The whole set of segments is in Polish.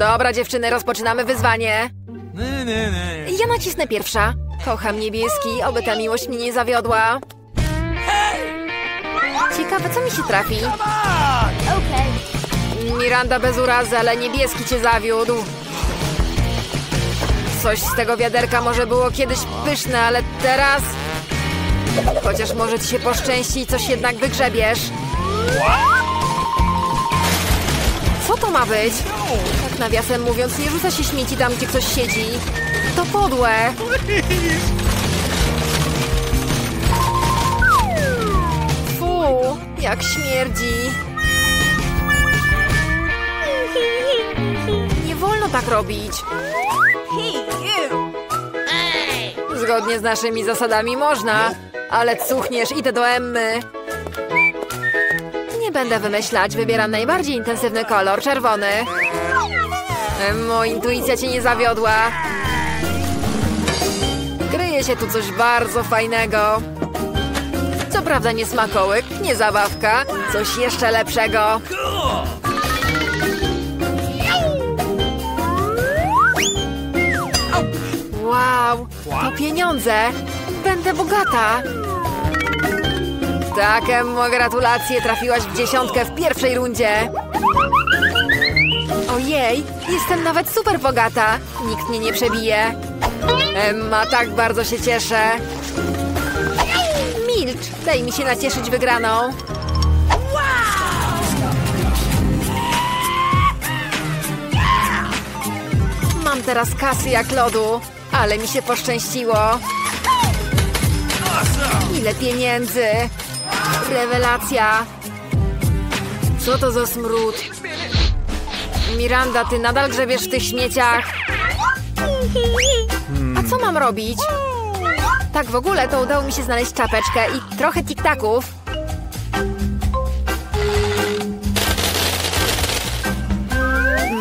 Dobra, dziewczyny, rozpoczynamy wyzwanie. Ja nacisnę pierwsza. Kocham niebieski, oby ta miłość mnie nie zawiodła. Ciekawe, co mi się trafi. Miranda, bez urazy, ale niebieski cię zawiódł. Coś z tego wiaderka może było kiedyś pyszne, ale teraz... Chociaż może ci się poszczęści i coś jednak wygrzebiesz. Co to ma być? Tak nawiasem mówiąc, nie rzuca się śmieci tam, gdzie ktoś siedzi. To podłe. Fuu, jak śmierdzi. Nie wolno tak robić. Zgodnie z naszymi zasadami można, ale cuchniesz, idę do Emmy. Nie będę wymyślać, wybieram najbardziej intensywny kolor, czerwony. Emmo, intuicja cię nie zawiodła. Kryje się tu coś bardzo fajnego. Co prawda nie smakołyk, nie zabawka, coś jeszcze lepszego. Wow, to pieniądze! Będę bogata! Tak, Emmo, gratulacje! Trafiłaś w 10 w pierwszej rundzie! Ojej, jestem nawet super bogata! Nikt mnie nie przebije! Emma, tak bardzo się cieszę! Milcz! Daj mi się nacieszyć wygraną! Mam teraz kasy jak lodu! Ale mi się poszczęściło. Ile pieniędzy. Rewelacja. Co to za smród? Miranda, ty nadal grzebiesz w tych śmieciach. A co mam robić? Tak w ogóle to udało mi się znaleźć czapeczkę i trochę tiktaków.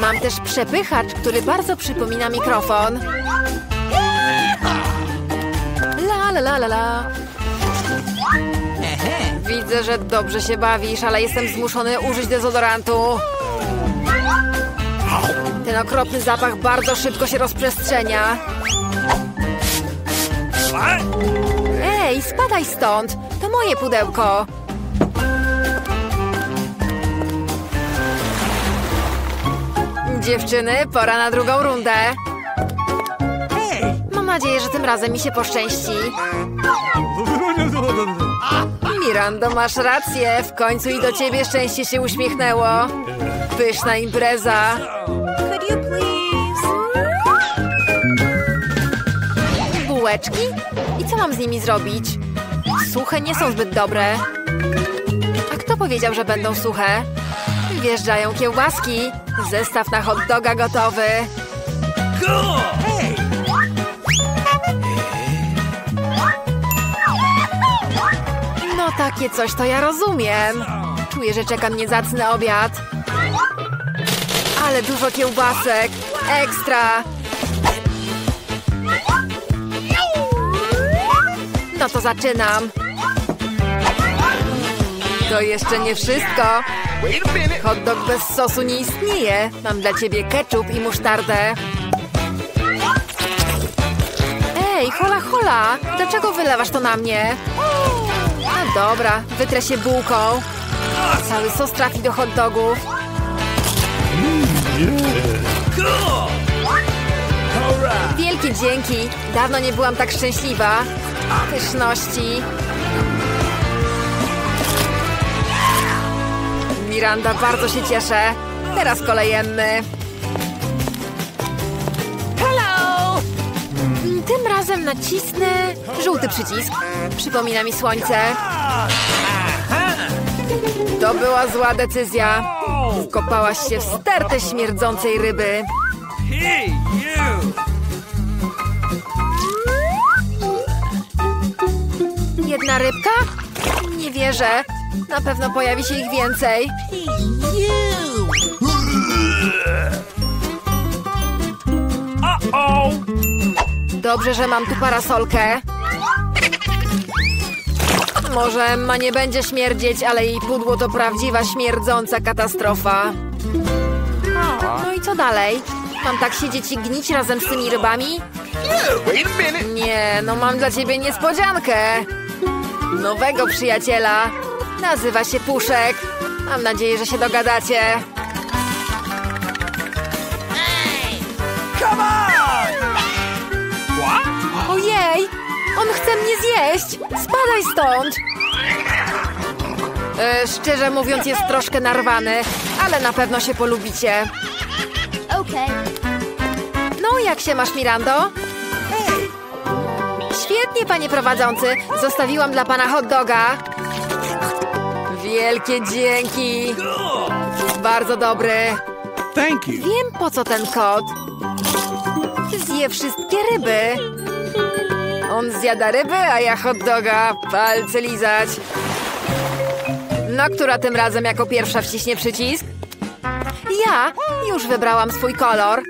Mam też przepychacz, który bardzo przypomina mikrofon. La, la, la. Widzę, że dobrze się bawisz, ale jestem zmuszony użyć dezodorantu. Ten okropny zapach bardzo szybko się rozprzestrzenia. Ej, spadaj stąd! To moje pudełko. Dziewczyny, pora na drugą rundę. Mam nadzieję, że tym razem mi się poszczęści. Miranda, masz rację. W końcu i do ciebie szczęście się uśmiechnęło. Pyszna impreza. Bułeczki? I co mam z nimi zrobić? Suche nie są zbyt dobre. A kto powiedział, że będą suche? Wjeżdżają kiełbaski. Zestaw na hot doga gotowy. Takie coś to ja rozumiem. Czuję, że czeka mnie zacny obiad. Ale dużo kiełbasek. Ekstra. No to zaczynam. To jeszcze nie wszystko. Hot dog bez sosu nie istnieje. Mam dla ciebie ketchup i musztardę. Ej, hola, hola. Dlaczego wylewasz to na mnie? No dobra, wytrę się bułką. Cały sos trafi do hot dogów. Wielkie dzięki. Dawno nie byłam tak szczęśliwa. Pyszności. Miranda, bardzo się cieszę. Teraz kolejemy. Tym razem nacisnę żółty przycisk. Przypomina mi słońce. To była zła decyzja. Wkopałaś się w stertę śmierdzącej ryby. Jedna rybka? Nie wierzę. Na pewno pojawi się ich więcej. Dobrze, że mam tu parasolkę. Może Emma nie będzie śmierdzieć, ale jej pudło to prawdziwa śmierdząca katastrofa. No i i co dalej? Mam tak siedzieć i gnić razem z tymi rybami? Nie, no mam dla ciebie niespodziankę. Nowego przyjaciela. Nazywa się Puszek. Mam nadzieję, że się dogadacie. Ojej, on chce mnie zjeść. Spadaj stąd. Szczerze mówiąc, jest troszkę narwany, ale na pewno się polubicie. No, jak się masz, Mirando? Świetnie, panie prowadzący. Zostawiłam dla pana hot doga. Wielkie dzięki. Jest bardzo dobry. Wiem, po co ten kot. Zje wszystkie ryby. On zjada ryby, a ja hot doga. Palce lizać. No, która tym razem jako pierwsza wciśnie przycisk? Ja już wybrałam swój kolor.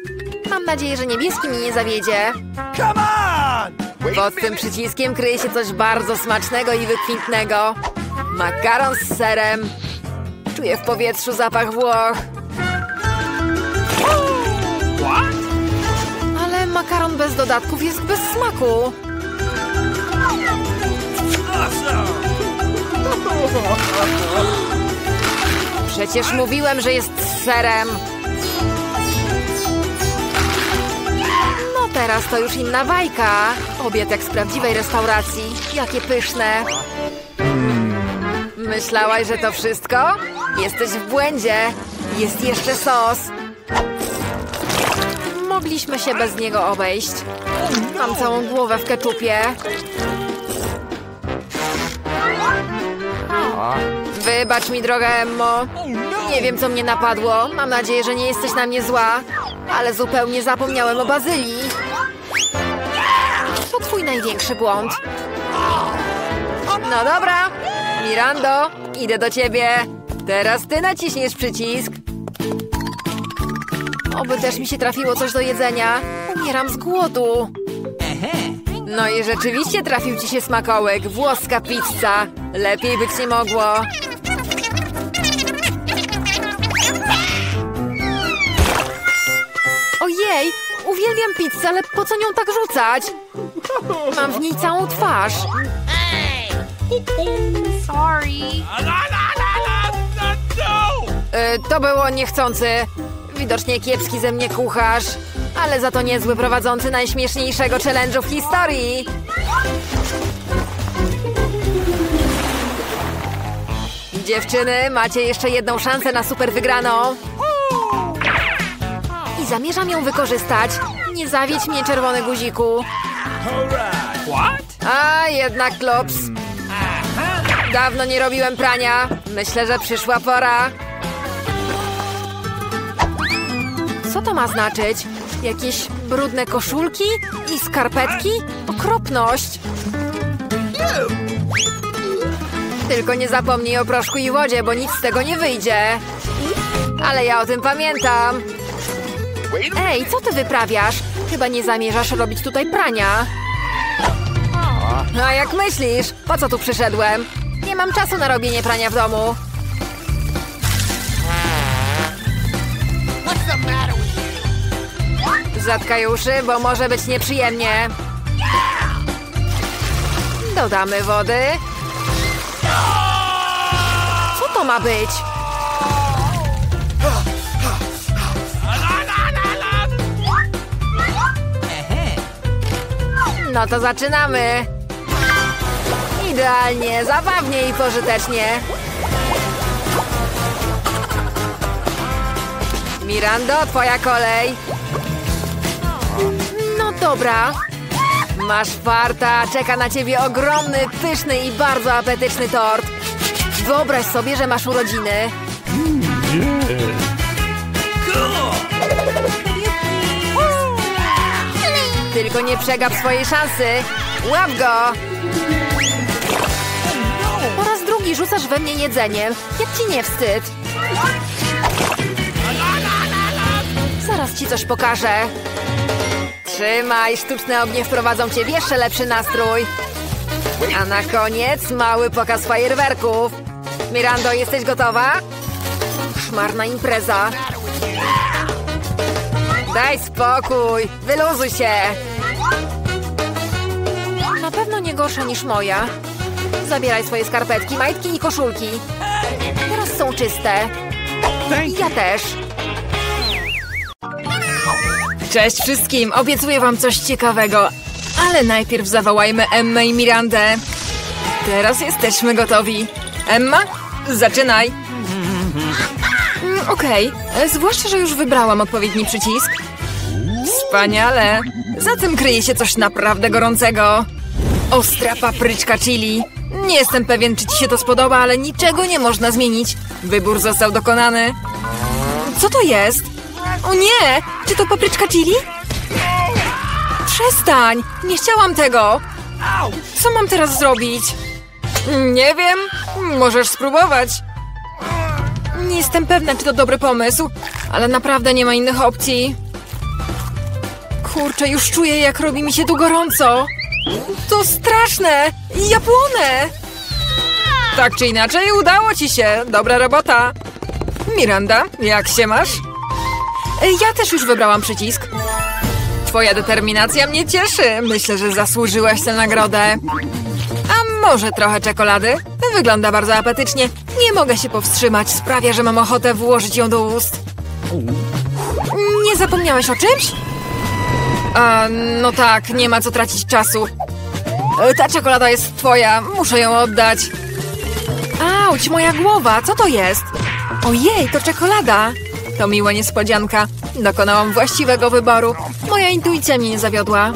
Mam nadzieję, że niebieski mi nie zawiedzie. Pod tym przyciskiem kryje się coś bardzo smacznego i wykwintnego. Makaron z serem. Czuję w powietrzu zapach Włoch. Ale makaron bez dodatków jest bez smaku. Przecież mówiłem, że jest z serem. No teraz to już inna bajka. Obiad jak z prawdziwej restauracji. Jakie pyszne. Myślałaś, że to wszystko? Jesteś w błędzie. Jest jeszcze sos. Mogliśmy się bez niego obejść. Mam całą głowę w keczupie. Wybacz mi, droga Emmo. Nie wiem, co mnie napadło. Mam nadzieję, że nie jesteś na mnie zła. Ale zupełnie zapomniałem o bazylii. To twój największy błąd. No dobra. Mirando, idę do ciebie. Teraz ty naciśniesz przycisk. Oby też mi się trafiło coś do jedzenia. Umieram z głodu. No i rzeczywiście trafił ci się smakołyk. Włoska pizza. Lepiej być nie mogło. Ojej, uwielbiam pizzę, ale po co nią tak rzucać? Mam w niej całą twarz. Sorry. To było niechcący. Widocznie kiepski ze mnie kucharz. Ale za to niezły prowadzący najśmieszniejszego challenge'u w historii. Dziewczyny, macie jeszcze jedną szansę na super wygraną. I zamierzam ją wykorzystać. Nie zawiedź mnie, czerwony guziku. A jednak klops. Dawno nie robiłem prania. Myślę, że przyszła pora. Co to ma znaczyć? Jakieś brudne koszulki i skarpetki? Okropność! Tylko nie zapomnij o proszku i wodzie, bo nic z tego nie wyjdzie. Ale ja o tym pamiętam. Ej, co ty wyprawiasz? Chyba nie zamierzasz robić tutaj prania. A jak myślisz? Po co tu przyszedłem? Nie mam czasu na robienie prania w domu. Zatkaj uszy, bo może być nieprzyjemnie. Dodamy wody. Co to ma być? No to zaczynamy. Idealnie, zabawnie i pożytecznie. Mirando, twoja kolej. No dobra. Masz farta, czeka na ciebie ogromny, pyszny i bardzo apetyczny tort. Wyobraź sobie, że masz urodziny. Tylko nie przegap swojej szansy. Łap go! Po raz drugi rzucasz we mnie jedzeniem. Jak ci nie wstyd? Zaraz ci coś pokażę. Trzymaj, sztuczne ognie wprowadzą cię w jeszcze lepszy nastrój. A na koniec mały pokaz fajerwerków. Mirando, jesteś gotowa? Szmarna impreza. Daj spokój! Wyluzuj się! Na pewno nie gorsza niż moja. Zabieraj swoje skarpetki, majtki i koszulki. Teraz są czyste. Ja też. Cześć wszystkim! Obiecuję wam coś ciekawego. Ale najpierw zawołajmy Emmę i Mirandę. Teraz jesteśmy gotowi. Emma, zaczynaj! Okej, zwłaszcza, że już wybrałam odpowiedni przycisk. Wspaniale! Za tym kryje się coś naprawdę gorącego. Ostra papryczka chili. Nie jestem pewien, czy ci się to spodoba, ale niczego nie można zmienić. Wybór został dokonany. Co to jest? O nie! Czy to papryczka chili? Przestań! Nie chciałam tego! Co mam teraz zrobić? Nie wiem. Możesz spróbować. Nie jestem pewna, czy to dobry pomysł, ale naprawdę nie ma innych opcji. Kurczę, już czuję, jak robi mi się tu gorąco. To straszne! Ja płonę! Tak czy inaczej, udało ci się. Dobra robota. Miranda, jak się masz? Ja też już wybrałam przycisk. Twoja determinacja mnie cieszy. Myślę, że zasłużyłaś tę nagrodę. A może trochę czekolady? Wygląda bardzo apetycznie. Nie mogę się powstrzymać. Sprawia, że mam ochotę włożyć ją do ust. Nie zapomniałeś o czymś? A, no tak, nie ma co tracić czasu. Ta czekolada jest twoja. Muszę ją oddać. Auć, moja głowa. Co to jest? Ojej, to czekolada. To miła niespodzianka. Dokonałam właściwego wyboru. Moja intuicja mnie nie zawiodła.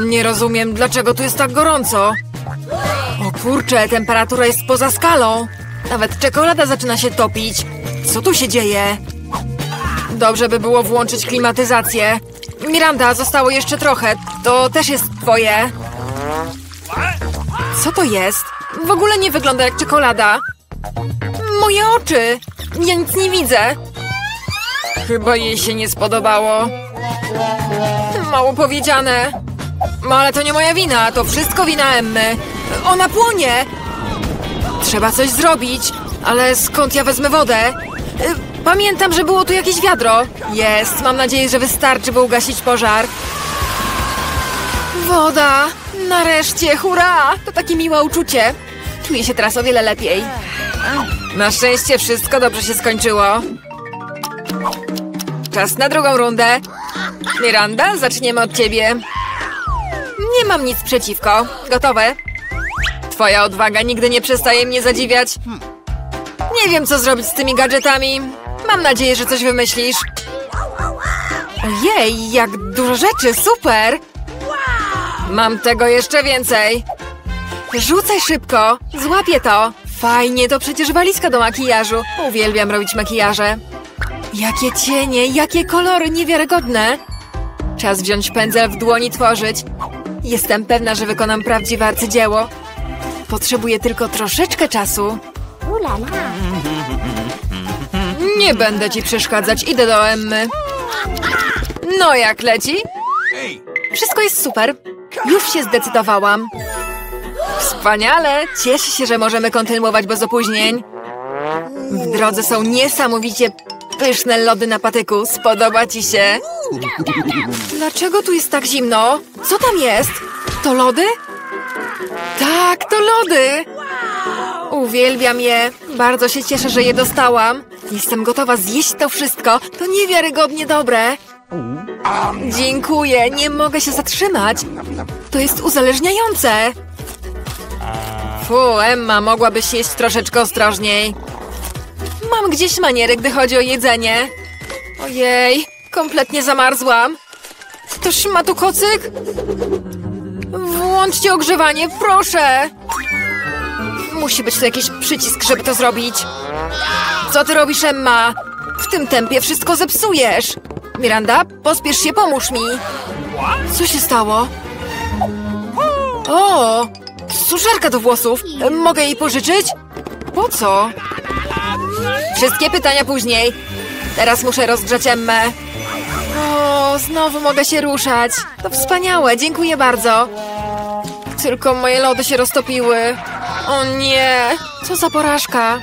Nie rozumiem, dlaczego tu jest tak gorąco. O kurczę, temperatura jest poza skalą. Nawet czekolada zaczyna się topić. Co tu się dzieje? Dobrze by było włączyć klimatyzację. Miranda, zostało jeszcze trochę. To też jest twoje. Co to jest? W ogóle nie wygląda jak czekolada. Moje oczy. Ja nic nie widzę. Chyba jej się nie spodobało. Mało powiedziane. No ale to nie moja wina. To wszystko wina Emmy. Ona płonie. Trzeba coś zrobić. Ale skąd ja wezmę wodę? Pamiętam, że było tu jakieś wiadro. Jest. Mam nadzieję, że wystarczy, by ugasić pożar. Woda. Nareszcie. Hurra. To takie miłe uczucie. Czuję się teraz o wiele lepiej. Na szczęście wszystko dobrze się skończyło. Czas na drugą rundę. Miranda, zaczniemy od ciebie. Nie mam nic przeciwko. Gotowe? Twoja odwaga nigdy nie przestaje mnie zadziwiać. Nie wiem, co zrobić z tymi gadżetami. Mam nadzieję, że coś wymyślisz. Ojej, jak dużo rzeczy. Super! Mam tego jeszcze więcej. Rzucaj szybko. Złapię to. Fajnie, to przecież walizka do makijażu. Uwielbiam robić makijaże. Jakie cienie, jakie kolory, niewiarygodne. Czas wziąć pędzel w dłoni, tworzyć. Jestem pewna, że wykonam prawdziwe arcydzieło. Potrzebuję tylko troszeczkę czasu. Nie będę ci przeszkadzać, idę do Emmy. No jak leci? Wszystko jest super. Już się zdecydowałam. Wspaniale, cieszę się, że możemy kontynuować bez opóźnień. W drodze są niesamowicie pyszne lody na patyku. Spodoba ci się? Dlaczego tu jest tak zimno? Co tam jest? To lody? Tak, to lody! Uwielbiam je. Bardzo się cieszę, że je dostałam. Jestem gotowa zjeść to wszystko. To niewiarygodnie dobre. Dziękuję. Nie mogę się zatrzymać. To jest uzależniające. Fu, Emma, mogłabyś jeść troszeczkę ostrożniej. Mam gdzieś maniery, gdy chodzi o jedzenie. Ojej, kompletnie zamarzłam. Ktoś ma tu kocyk? Włączcie ogrzewanie, proszę. Musi być tu jakiś przycisk, żeby to zrobić. Co ty robisz, Emma? W tym tempie wszystko zepsujesz. Miranda, pospiesz się, pomóż mi. Co się stało? O, suszarka do włosów. Mogę jej pożyczyć? Po co? Wszystkie pytania później. Teraz muszę rozgrzać Emmę. O, znowu mogę się ruszać. To wspaniałe, dziękuję bardzo. Tylko moje lody się roztopiły. O nie, co za porażka.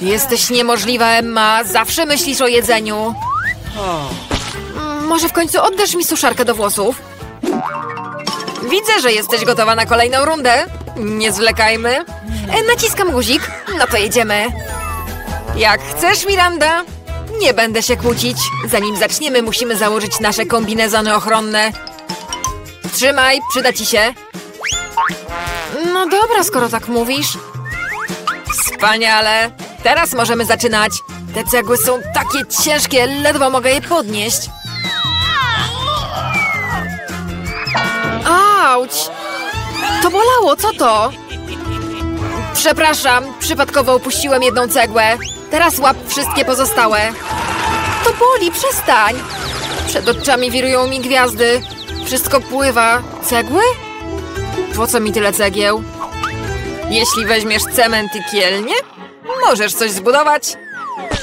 Jesteś niemożliwa, Emma. Zawsze myślisz o jedzeniu. Może w końcu oddasz mi suszarkę do włosów? Widzę, że jesteś gotowa na kolejną rundę. Nie zwlekajmy. Naciskam guzik. No to jedziemy. Jak chcesz, Miranda. Nie będę się kłócić. Zanim zaczniemy, musimy założyć nasze kombinezony ochronne. Trzymaj, przyda ci się. No dobra, skoro tak mówisz. Wspaniale. Teraz możemy zaczynać. Te cegły są takie ciężkie, ledwo mogę je podnieść. Auć! To bolało, co to? Przepraszam, przypadkowo upuściłem jedną cegłę. Teraz łap wszystkie pozostałe. To boli, przestań! Przed oczami wirują mi gwiazdy. Wszystko pływa. Cegły? Po co mi tyle cegieł? Jeśli weźmiesz cement i kielnie, możesz coś zbudować.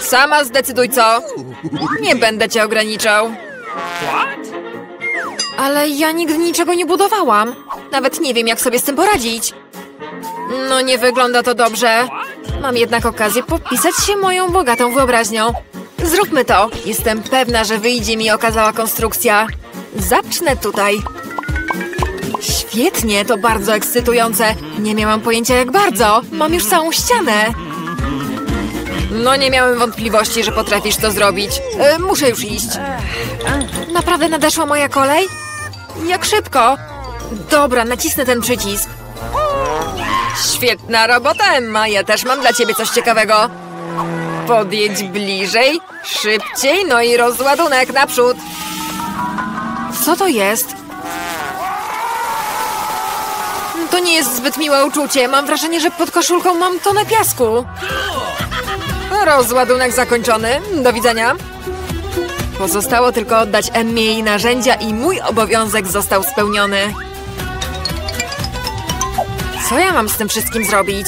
Sama zdecyduj co. Nie będę cię ograniczał. Ale ja nigdy niczego nie budowałam. Nawet nie wiem, jak sobie z tym poradzić. No nie wygląda to dobrze. Mam jednak okazję popisać się moją bogatą wyobraźnią. Zróbmy to. Jestem pewna, że wyjdzie mi okazała konstrukcja. Zacznę tutaj. Świetnie, to bardzo ekscytujące. Nie miałam pojęcia jak bardzo. Mam już całą ścianę. No nie miałem wątpliwości, że potrafisz to zrobić. Muszę już iść. Naprawdę nadeszła moja kolej? Jak szybko. Dobra, nacisnę ten przycisk. Świetna robota, Emma. Ja też mam dla ciebie coś ciekawego. Podjedź bliżej, szybciej, no i rozładunek naprzód. Co to jest? To nie jest zbyt miłe uczucie. Mam wrażenie, że pod koszulką mam tonę piasku. Rozładunek zakończony. Do widzenia. Pozostało tylko oddać Emmie jej narzędzia i mój obowiązek został spełniony. Co ja mam z tym wszystkim zrobić?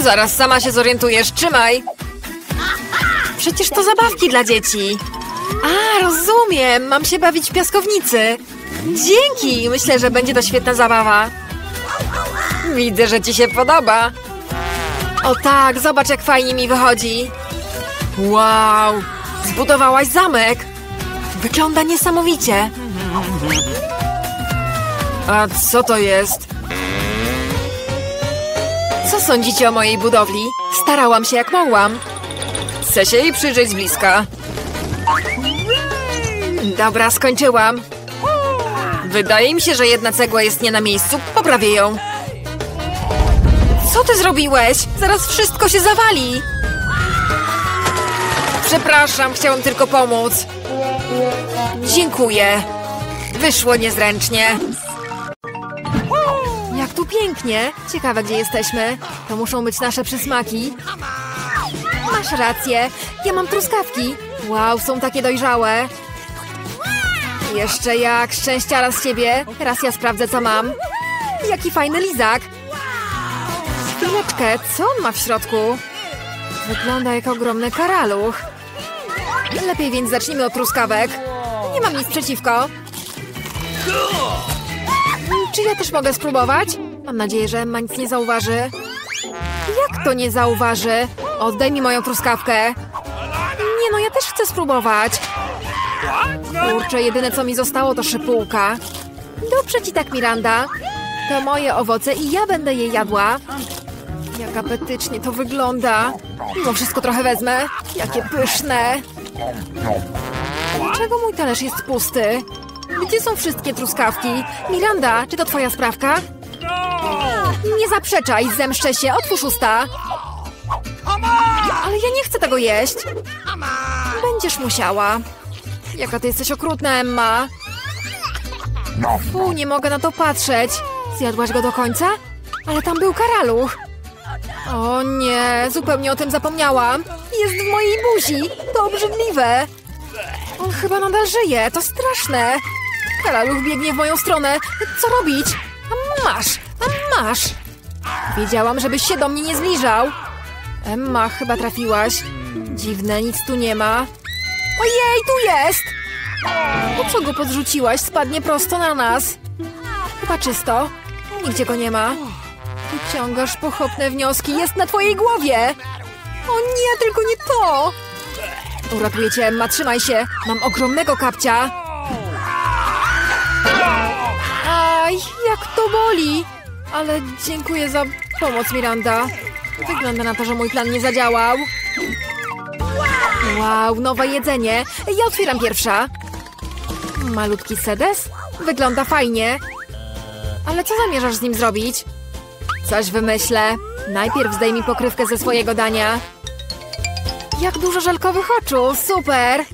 Zaraz sama się zorientujesz. Trzymaj. Przecież to zabawki dla dzieci. A, rozumiem. Mam się bawić w piaskownicy. Dzięki. Myślę, że będzie to świetna zabawa. Widzę, że ci się podoba. O tak, zobacz jak fajnie mi wychodzi. Wow, zbudowałaś zamek. Wygląda niesamowicie. A co to jest? Co sądzicie o mojej budowli? Starałam się jak mogłam. Chcę się jej przyjrzeć z bliska. Dobra, skończyłam. Wydaje mi się, że jedna cegła jest nie na miejscu. Poprawię ją. Co ty zrobiłeś? Zaraz wszystko się zawali. Przepraszam, chciałam tylko pomóc. Dziękuję. Wyszło niezręcznie. Jak tu pięknie. Ciekawe, gdzie jesteśmy. To muszą być nasze przysmaki. Masz rację. Ja mam truskawki. Wow, są takie dojrzałe. Jeszcze jak. Szczęścia raz ciebie. Raz ja sprawdzę, co mam. Jaki fajny lizak. Chwileczkę, co on ma w środku? Wygląda jak ogromny karaluch. Lepiej więc zacznijmy od truskawek. Nie mam nic przeciwko. Czy ja też mogę spróbować? Mam nadzieję, że Emma nic nie zauważy. Jak to nie zauważy? Oddaj mi moją truskawkę. Nie no, ja też chcę spróbować. Kurczę, jedyne co mi zostało to szypułka. Dobrze ci tak, Miranda. To moje owoce i ja będę je jadła. Jak apetycznie to wygląda. Mimo wszystko trochę wezmę. Jakie pyszne. Dlaczego mój talerz jest pusty? Gdzie są wszystkie truskawki? Miranda, czy to twoja sprawka? Nie zaprzeczaj, zemszczę się. Otwórz usta. Ale ja nie chcę tego jeść. Będziesz musiała. Jaka ty jesteś okrutna, Emma. Fu, nie mogę na to patrzeć. Zjadłaś go do końca? Ale tam był karaluch. O nie, zupełnie o tym zapomniałam. Jest w mojej buzi. To obrzydliwe. On chyba nadal żyje. To straszne. Karaluch biegnie w moją stronę. Co robić? Masz. Wiedziałam, żebyś się do mnie nie zbliżał. Emma, chyba trafiłaś. Dziwne, nic tu nie ma. Ojej, tu jest! Po co go podrzuciłaś? Spadnie prosto na nas. Chyba czysto. Nigdzie go nie ma. Wyciągasz pochopne wnioski. Jest na twojej głowie. O nie, tylko nie to. Uratuję cię, Emma, trzymaj się! Mam ogromnego kapcia! Aj, jak to boli! Ale dziękuję za pomoc, Miranda. Wygląda na to, że mój plan nie zadziałał. Wow, nowe jedzenie! Ja otwieram pierwsza. Malutki sedes? Wygląda fajnie. Ale co zamierzasz z nim zrobić? Coś wymyślę. Najpierw zdejmij pokrywkę ze swojego dania. Jak dużo żelkowych oczu! Super!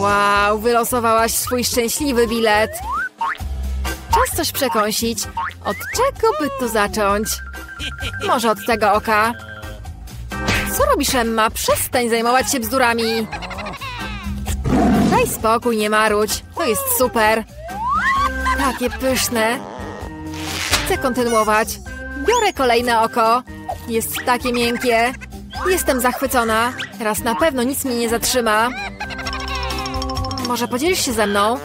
Wow, wylosowałaś swój szczęśliwy bilet. Czas coś przekąsić. Od czego by tu zacząć? Może od tego oka. Co robisz, Emma? Przestań zajmować się bzdurami. Daj spokój, nie marudź. To jest super. Takie pyszne. Chcę kontynuować. Biorę kolejne oko. Jest takie miękkie. Jestem zachwycona. Teraz na pewno nic mnie nie zatrzyma. Może podzielisz się ze mną?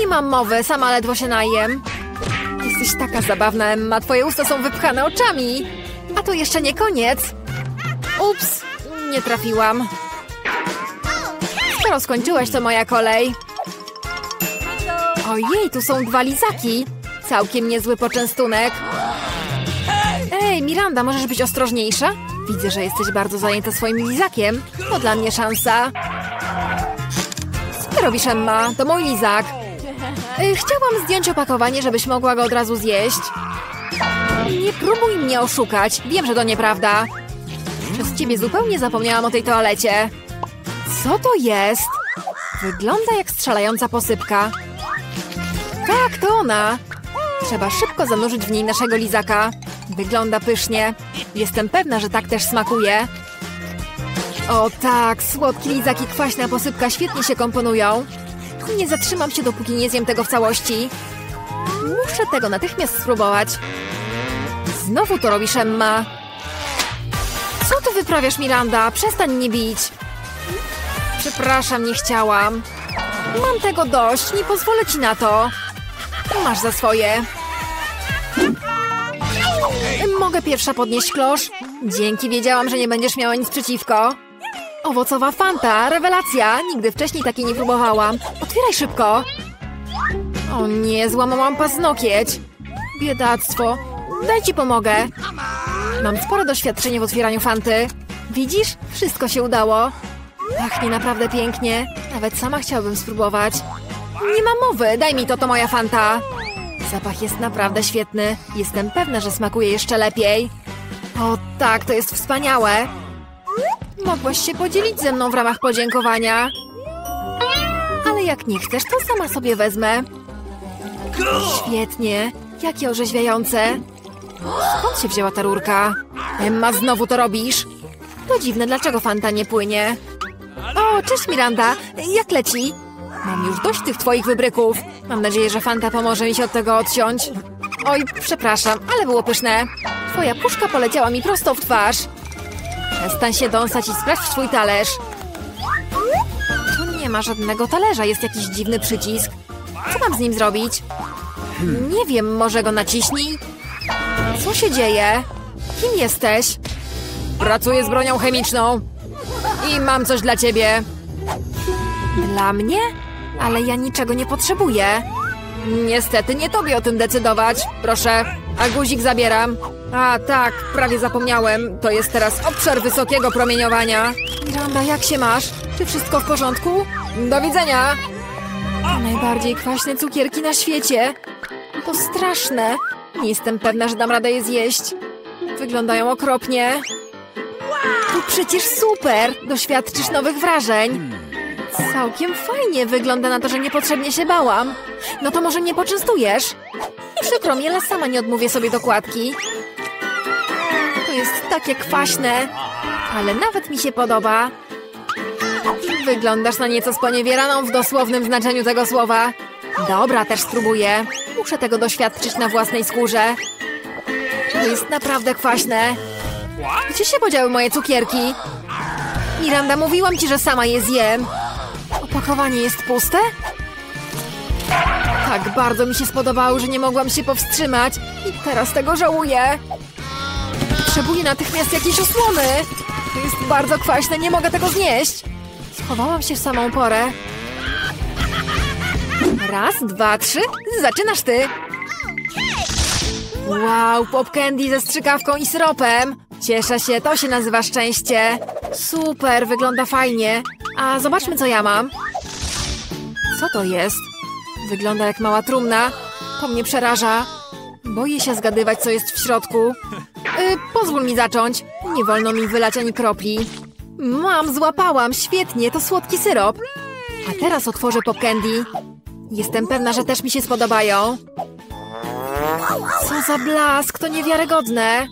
Nie mam mowy, sama ledwo się najem. Jesteś taka zabawna, Emma. Twoje usta są wypchane oczami. A to jeszcze nie koniec. Ups, nie trafiłam. Skoro skończyłeś, to moja kolej. Ojej, tu są dwa lizaki. Całkiem niezły poczęstunek. Ej, Miranda, możesz być ostrożniejsza? Widzę, że jesteś bardzo zajęta swoim lizakiem. To dla mnie szansa. Co ty robisz, Emma? To mój lizak. Chciałam zdjąć opakowanie, żebyś mogła go od razu zjeść. Nie próbuj mnie oszukać. Wiem, że to nieprawda. Przez ciebie zupełnie zapomniałam o tej toalecie. Co to jest? Wygląda jak strzelająca posypka. Tak, to ona. Trzeba szybko zanurzyć w niej naszego lizaka. Wygląda pysznie. Jestem pewna, że tak też smakuje. O tak, słodki lizak i kwaśna posypka świetnie się komponują. Nie zatrzymam się, dopóki nie zjem tego w całości. Muszę tego natychmiast spróbować. Znowu to robisz, Emma. Co tu wyprawiasz, Miranda? Przestań mnie bić. Przepraszam, nie chciałam. Mam tego dość, nie pozwolę ci na to. Masz za swoje. Mogę pierwsza podnieść klosz? Dzięki, wiedziałam, że nie będziesz miała nic przeciwko. Owocowa Fanta, rewelacja. Nigdy wcześniej takiej nie próbowałam. Otwieraj szybko. O nie, złamałam paznokieć. Biedactwo. Daj ci pomogę. Mam spore doświadczenie w otwieraniu Fanty. Widzisz? Wszystko się udało. Pachnie naprawdę pięknie. Nawet sama chciałabym spróbować. Nie ma mowy, daj mi to moja Fanta. Zapach jest naprawdę świetny. Jestem pewna, że smakuje jeszcze lepiej. O tak, to jest wspaniałe. Mogłaś się podzielić ze mną w ramach podziękowania. Ale jak nie chcesz, to sama sobie wezmę. Świetnie. Jakie orzeźwiające. Skąd się wzięła ta rurka? Emma, znowu to robisz? To dziwne, dlaczego Fanta nie płynie? O, cześć Miranda. Jak leci? Mam już dość tych twoich wybryków. Mam nadzieję, że Fanta pomoże mi się od tego odciąć. Oj, przepraszam, ale było pyszne. Twoja puszka poleciała mi prosto w twarz. Przestań się dąsać i sprawdź swój talerz. Tu nie ma żadnego talerza, jest jakiś dziwny przycisk. Co mam z nim zrobić? Nie wiem, może go naciśnij? Co się dzieje? Kim jesteś? Pracuję z bronią chemiczną. I mam coś dla ciebie. Dla mnie? Ale ja niczego nie potrzebuję. Niestety nie tobie o tym decydować. Proszę, a guzik zabieram. A tak, prawie zapomniałem. To jest teraz obszar wysokiego promieniowania. Miranda, jak się masz? Czy wszystko w porządku? Do widzenia. Najbardziej kwaśne cukierki na świecie. To straszne. Nie jestem pewna, że dam radę je zjeść. Wyglądają okropnie. To przecież super. Doświadczysz nowych wrażeń. Całkiem fajnie. Wygląda na to, że niepotrzebnie się bałam. No to może mnie poczęstujesz? Przykro mi, ale sama nie odmówię sobie dokładki. To jest takie kwaśne. Ale nawet mi się podoba. Wyglądasz na nieco sponiewieraną w dosłownym znaczeniu tego słowa. Dobra, też spróbuję. Muszę tego doświadczyć na własnej skórze. To jest naprawdę kwaśne. Gdzie się podziały moje cukierki? Miranda, mówiłam ci, że sama je zjem. Opakowanie jest puste? Tak bardzo mi się spodobało, że nie mogłam się powstrzymać. I teraz tego żałuję. Potrzebuję natychmiast jakiejś osłony. Jest bardzo kwaśne, nie mogę tego znieść. Schowałam się w samą porę. Raz, dwa, trzy. Zaczynasz ty. Wow, pop candy ze strzykawką i syropem. Cieszę się, to się nazywa szczęście. Super, wygląda fajnie. A zobaczmy, co ja mam. Co to jest? Wygląda jak mała trumna. To mnie przeraża. Boję się zgadywać, co jest w środku. Pozwól mi zacząć. Nie wolno mi wylać ani kropli. Mam, złapałam. Świetnie, to słodki syrop. A teraz otworzę pop candy. Jestem pewna, że też mi się spodobają. Co za blask, to niewiarygodne.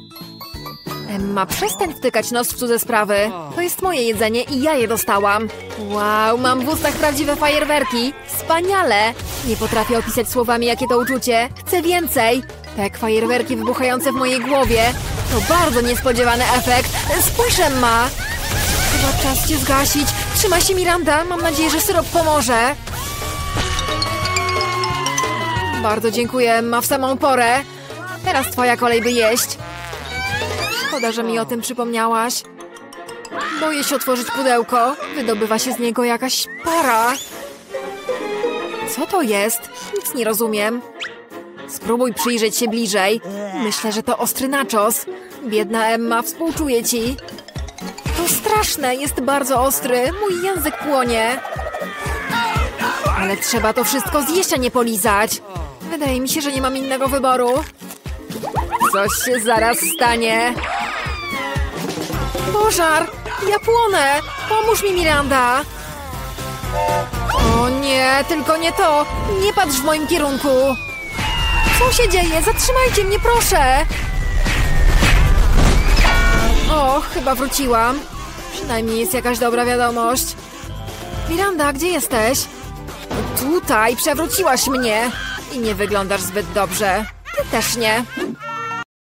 Emma, przestań wtykać nos w cudze sprawy. To jest moje jedzenie i ja je dostałam. Wow, mam w ustach prawdziwe fajerwerki. Wspaniale. Nie potrafię opisać słowami, jakie to uczucie. Chcę więcej. Tak, fajerwerki wybuchające w mojej głowie. To bardzo niespodziewany efekt. Spójrz, Emma. Chyba czas cię zgasić. Trzyma się Miranda. Mam nadzieję, że syrop pomoże. Bardzo dziękuję, Emma, w samą porę. Teraz twoja kolej, by jeść. Szkoda, że mi o tym przypomniałaś. Boję się otworzyć pudełko. Wydobywa się z niego jakaś para. Co to jest? Nic nie rozumiem. Spróbuj przyjrzeć się bliżej. Myślę, że to ostry nachos. Biedna Emma, współczuję ci. To straszne, jest bardzo ostry. Mój język płonie. Ale trzeba to wszystko zjeść, a nie polizać. Wydaje mi się, że nie mam innego wyboru. Coś się zaraz stanie. Pożar! Ja płonę! Pomóż mi, Miranda! O nie, tylko nie to! Nie patrz w moim kierunku! Co się dzieje? Zatrzymajcie mnie, proszę! O, chyba wróciłam. Przynajmniej jest jakaś dobra wiadomość. Miranda, gdzie jesteś? Tutaj przewróciłaś mnie! I nie wyglądasz zbyt dobrze. Ty też nie.